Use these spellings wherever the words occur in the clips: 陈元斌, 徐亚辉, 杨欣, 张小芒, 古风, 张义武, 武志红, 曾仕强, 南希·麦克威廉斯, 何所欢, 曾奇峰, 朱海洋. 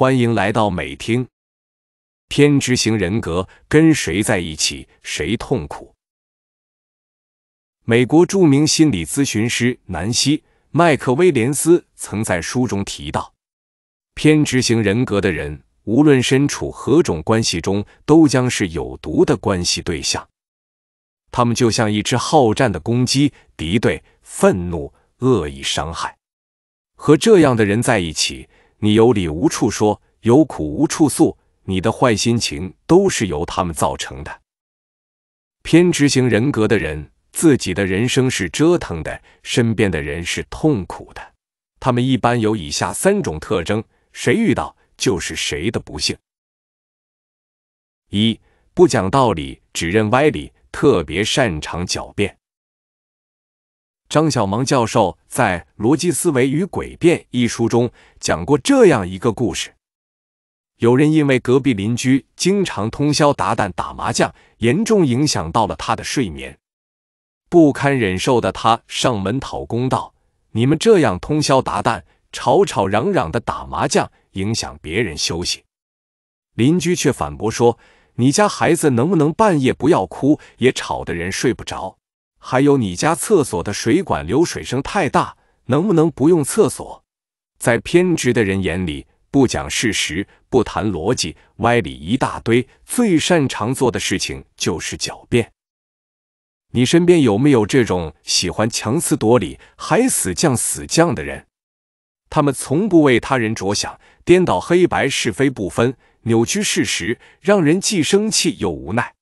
欢迎来到美听。偏执型人格跟谁在一起谁痛苦。美国著名心理咨询师南希·麦克威廉斯曾在书中提到，偏执型人格的人无论身处何种关系中，都将是有毒的关系对象。他们就像一只好战的公鸡，敌对、愤怒、恶意伤害。和这样的人在一起，你有理无处说，有苦无处诉，你的坏心情都是由他们造成的。偏执型人格的人，自己的人生是折腾的，身边的人是痛苦的。他们一般有以下3种特征，谁遇到就是谁的不幸。1. 不讲道理，只认歪理，特别擅长狡辩。张小芒教授在《逻辑思维与诡辩》一书中讲过这样一个故事：有人因为隔壁邻居经常通宵达旦打麻将，严重影响到了他的睡眠。不堪忍受的他上门讨公道：“你们这样通宵达旦、吵吵嚷嚷的打麻将，影响别人休息。”邻居却反驳说：“你家孩子能不能半夜不要哭，也吵得人睡不着？还有你家厕所的水管流水声太大，能不能不用厕所？”在偏执的人眼里，不讲事实，不谈逻辑，歪理一大堆，最擅长做的事情就是狡辩。你身边有没有这种喜欢强词夺理、还死犟的人？他们从不为他人着想，颠倒黑白是非不分，扭曲事实，让人既生气又无奈。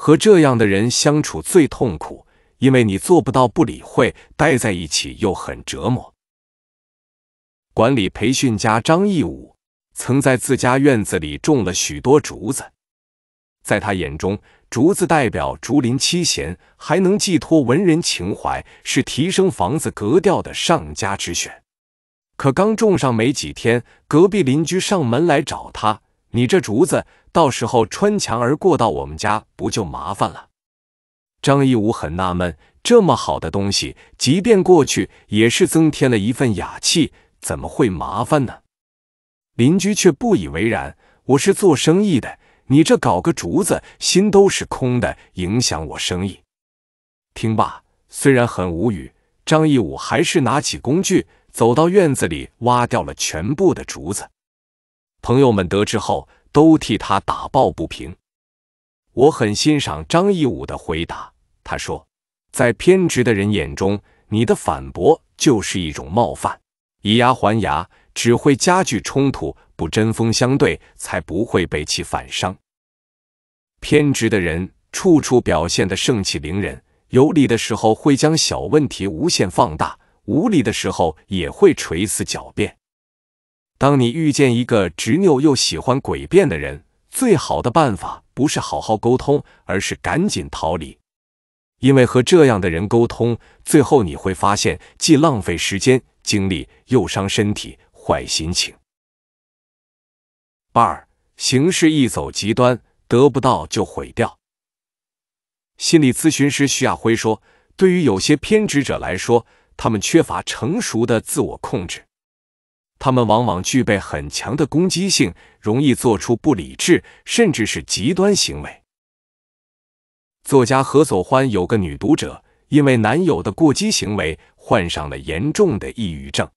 和这样的人相处最痛苦，因为你做不到不理会，待在一起又很折磨。管理培训家张义武曾在自家院子里种了许多竹子，在他眼中，竹子代表竹林七贤，还能寄托文人情怀，是提升房子格调的上佳之选。可刚种上没几天，隔壁邻居上门来找他：“你这竹子到时候穿墙而过到我们家，不就麻烦了？”张义武很纳闷，这么好的东西，即便过去也是增添了一份雅气，怎么会麻烦呢？邻居却不以为然：“我是做生意的，你这搞个竹子，心都是空的，影响我生意。”听罢，虽然很无语，张义武还是拿起工具，走到院子里挖掉了全部的竹子。朋友们得知后都替他打抱不平。我很欣赏张义武的回答，他说：“在偏执的人眼中，你的反驳就是一种冒犯，以牙还牙，只会加剧冲突，不针锋相对，才不会被其反伤。”偏执的人处处表现得盛气凌人，有理的时候会将小问题无限放大，无理的时候也会垂死狡辩。当你遇见一个执拗又喜欢诡辩的人，最好的办法不是好好沟通，而是赶紧逃离。因为和这样的人沟通，最后你会发现既浪费时间、精力，又伤身体、坏心情。2. 行事一走极端，得不到就毁掉。心理咨询师徐亚辉说，对于有些偏执者来说，他们缺乏成熟的自我控制，他们往往具备很强的攻击性，容易做出不理智甚至是极端行为。作家何所欢有个女读者，因为男友的过激行为患上了严重的抑郁症。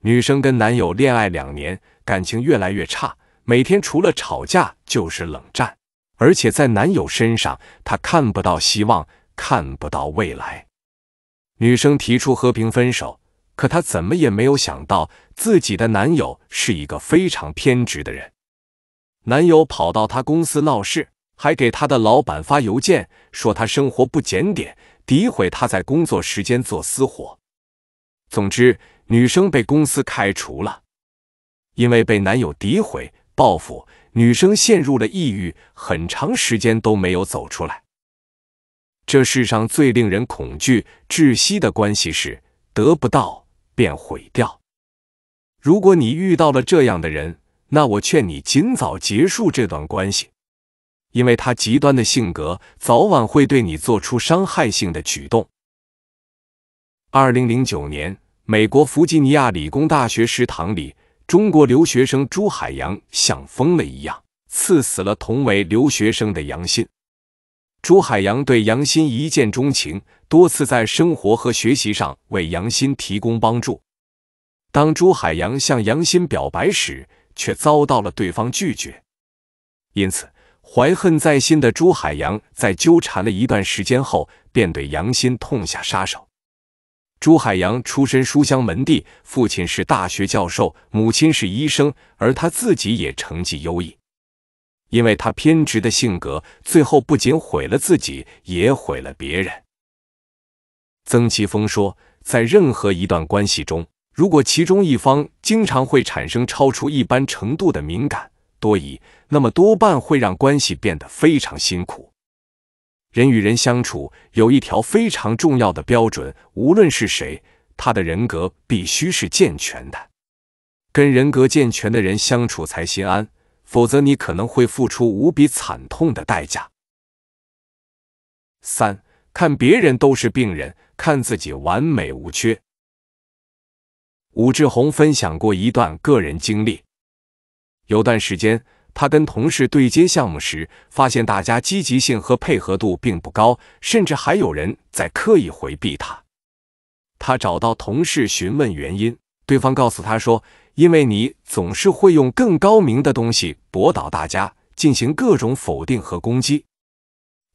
女生跟男友恋爱2年，感情越来越差，每天除了吵架就是冷战，而且在男友身上她看不到希望，看不到未来。女生提出和平分手，可她怎么也没有想到自己的男友是一个非常偏执的人。男友跑到她公司闹事，还给她的老板发邮件说她生活不检点，诋毁她在工作时间做私活。总之，女生被公司开除了。因为被男友诋毁、报复，女生陷入了抑郁，很长时间都没有走出来。这世上最令人恐惧、窒息的关系是得不到便毁掉。如果你遇到了这样的人，那我劝你尽早结束这段关系，因为他极端的性格早晚会对你做出伤害性的举动。2009年，美国弗吉尼亚理工大学食堂里，中国留学生朱海洋像疯了一样，刺死了同为留学生的杨欣。朱海洋对杨欣一见钟情，多次在生活和学习上为杨欣提供帮助。当朱海洋向杨欣表白时，却遭到了对方拒绝。因此，怀恨在心的朱海洋在纠缠了一段时间后，便对杨欣痛下杀手。朱海洋出身书香门第，父亲是大学教授，母亲是医生，而他自己也成绩优异。 因为他偏执的性格，最后不仅毁了自己，也毁了别人。曾奇峰说，在任何一段关系中，如果其中一方经常会产生超出一般程度的敏感、多疑，那么多半会让关系变得非常辛苦。人与人相处有一条非常重要的标准，无论是谁，他的人格必须是健全的。跟人格健全的人相处才心安。 否则，你可能会付出无比惨痛的代价。3，看别人都是病人，看自己完美无缺。武志红分享过一段个人经历，有段时间，他跟同事对接项目时，发现大家积极性和配合度并不高，甚至还有人在刻意回避他。他找到同事询问原因，对方告诉他说， 因为你总是会用更高明的东西驳倒大家，进行各种否定和攻击。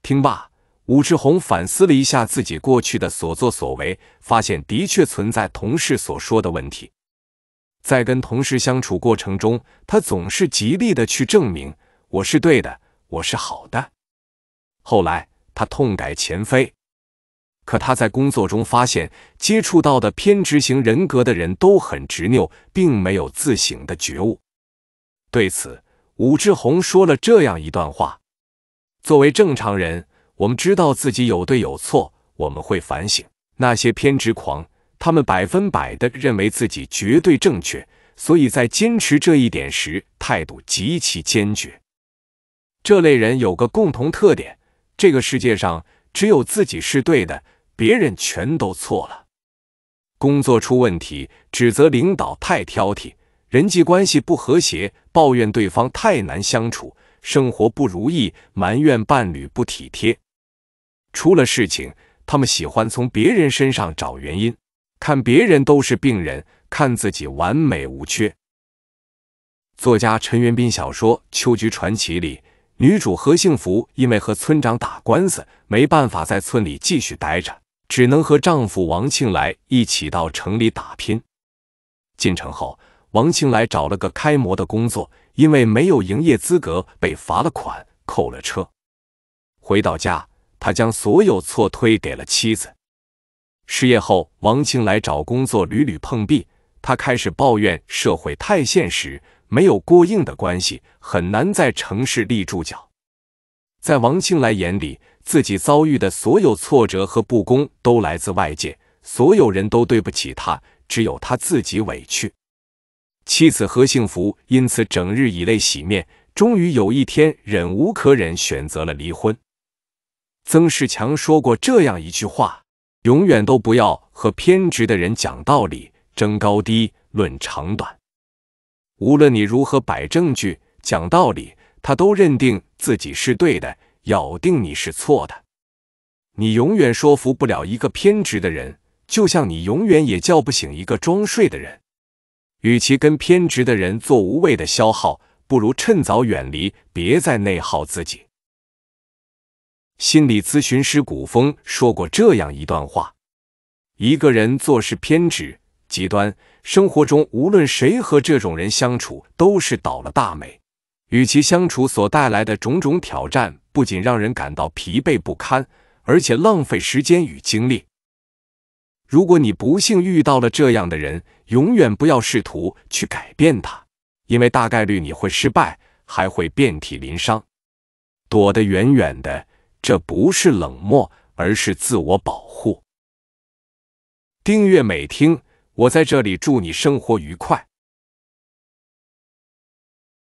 听罢，武志红反思了一下自己过去的所作所为，发现的确存在同事所说的问题。在跟同事相处过程中，他总是极力的去证明我是对的，我是好的。后来，他痛改前非。 可他在工作中发现，接触到的偏执型人格的人都很执拗，并没有自省的觉悟。对此，武志红说了这样一段话：“作为正常人，我们知道自己有对有错，我们会反省。那些偏执狂，他们100%的认为自己绝对正确，所以在坚持这一点时，态度极其坚决。这类人有个共同特点：这个世界上只有自己是对的。” 别人全都错了，工作出问题，指责领导太挑剔，人际关系不和谐，抱怨对方太难相处，生活不如意，埋怨伴侣不体贴。出了事情，他们喜欢从别人身上找原因，看别人都是病人，看自己完美无缺。作家陈元斌小说《秋菊传奇》里， 女主何幸福因为和村长打官司，没办法在村里继续待着， 只能和丈夫王庆来一起到城里打拼。进城后，王庆来找了个开模的工作，因为没有营业资格被罚了款，扣了车。回到家，他将所有错推给了妻子。失业后，王庆来找工作屡屡碰壁，他开始抱怨社会太现实，没有过硬的关系，很难在城市立住脚。在王庆来眼里， 自己遭遇的所有挫折和不公都来自外界，所有人都对不起他，只有他自己委屈。妻子何幸福因此整日以泪洗面，终于有一天忍无可忍，选择了离婚。曾仕强说过这样一句话：“永远都不要和偏执的人讲道理、争高低、论长短。无论你如何摆证据、讲道理，他都认定自己是对的， 咬定你是错的，你永远说服不了一个偏执的人，就像你永远也叫不醒一个装睡的人。与其跟偏执的人做无谓的消耗，不如趁早远离，别再内耗自己。”心理咨询师古风说过这样一段话：“一个人做事偏执、极端，生活中无论谁和这种人相处，都是倒了大霉。与其相处所带来的种种挑战， 不仅让人感到疲惫不堪，而且浪费时间与精力。如果你不幸遇到了这样的人，永远不要试图去改变他，因为大概率你会失败，还会遍体鳞伤。躲得远远的，这不是冷漠，而是自我保护。”订阅美听，我在这里祝你生活愉快。